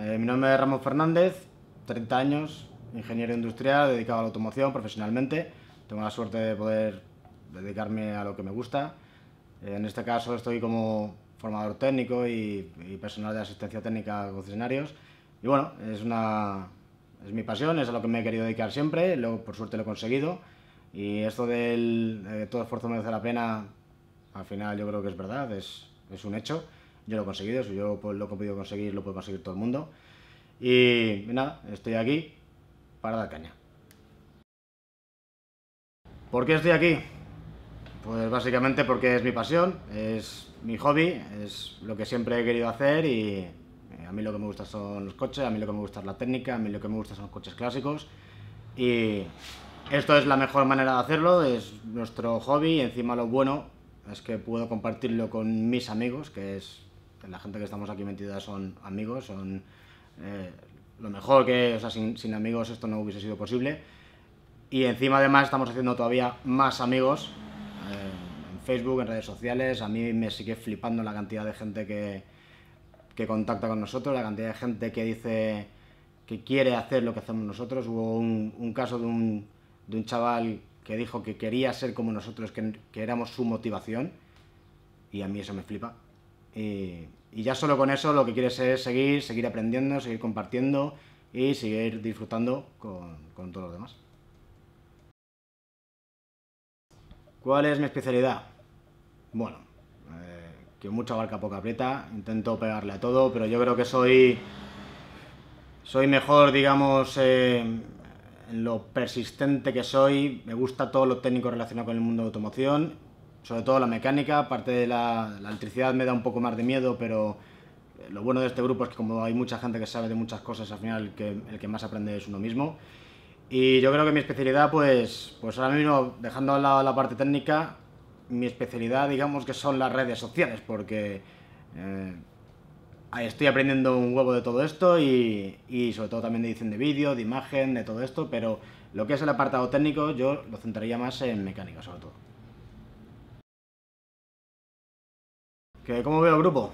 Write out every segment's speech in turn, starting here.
Mi nombre es Ramón Fernández, 30 años, ingeniero industrial, dedicado a la automoción profesionalmente. Tengo la suerte de poder dedicarme a lo que me gusta. En este caso estoy como formador técnico y personal de asistencia técnica a concesionarios. Y bueno, es mi pasión, es a lo que me he querido dedicar siempre, por suerte lo he conseguido. Y esto de todo esfuerzo merece la pena, al final yo creo que es verdad, es un hecho. Yo lo he conseguido, si yo lo he podido conseguir, lo puede conseguir todo el mundo. Y nada, estoy aquí para dar caña. ¿Por qué estoy aquí? Pues básicamente porque es mi pasión, es mi hobby, es lo que siempre he querido hacer y a mí lo que me gusta son los coches, a mí lo que me gusta es la técnica, a mí lo que me gusta son los coches clásicos y esto es la mejor manera de hacerlo, es nuestro hobby y encima lo bueno es que puedo compartirlo con mis amigos, que es la gente que estamos aquí metida son amigos, son lo mejor que, o sea, sin amigos esto no hubiese sido posible y encima además estamos haciendo todavía más amigos en Facebook, en redes sociales. A mí me sigue flipando la cantidad de gente que contacta con nosotros, la cantidad de gente que dice que quiere hacer lo que hacemos nosotros. Hubo un caso de un chaval que dijo que quería ser como nosotros, que éramos su motivación y a mí eso me flipa. Y ya solo con eso lo que quieres es seguir aprendiendo, seguir compartiendo y seguir disfrutando con todos los demás. ¿Cuál es mi especialidad? Bueno, que mucho abarca, poco aprieta, intento pegarle a todo, pero yo creo que soy mejor, digamos, en lo persistente que soy. Me gusta todo lo técnico relacionado con el mundo de automoción, sobre todo la mecánica, aparte de la electricidad me da un poco más de miedo, pero lo bueno de este grupo es que como hay mucha gente que sabe de muchas cosas, al final el que más aprende es uno mismo. Y yo creo que mi especialidad, pues ahora mismo, dejando al lado la parte técnica, mi especialidad, digamos, que son las redes sociales, porque estoy aprendiendo un huevo de todo esto y sobre todo también de edición de vídeo, de imagen, de todo esto, pero lo que es el apartado técnico yo lo centraría más en mecánica, sobre todo. ¿Cómo veo el grupo?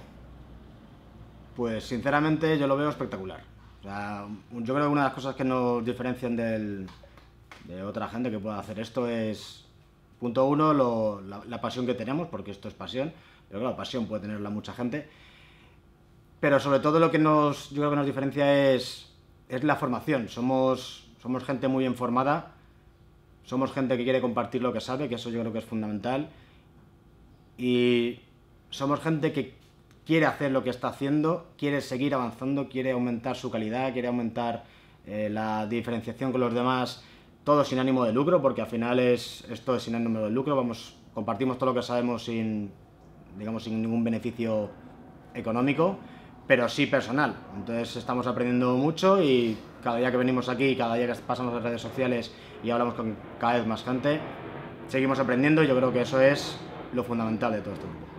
Pues sinceramente yo lo veo espectacular. O sea, yo creo que una de las cosas que nos diferencian de otra gente que pueda hacer esto es, punto uno, la pasión que tenemos, porque esto es pasión, pero claro, pasión puede tenerla mucha gente, pero sobre todo lo que yo creo que nos diferencia es la formación. Somos gente muy bien formada, somos gente que quiere compartir lo que sabe, que eso yo creo que es fundamental, y somos gente que quiere hacer lo que está haciendo, quiere seguir avanzando, quiere aumentar su calidad, quiere aumentar la diferenciación con los demás, todo sin ánimo de lucro, porque al final esto es sin ánimo de lucro, compartimos todo lo que sabemos sin ningún beneficio económico, pero sí personal. Entonces estamos aprendiendo mucho y cada día que venimos aquí, cada día que pasamos las redes sociales y hablamos con cada vez más gente, seguimos aprendiendo y yo creo que eso es lo fundamental de todo este grupo.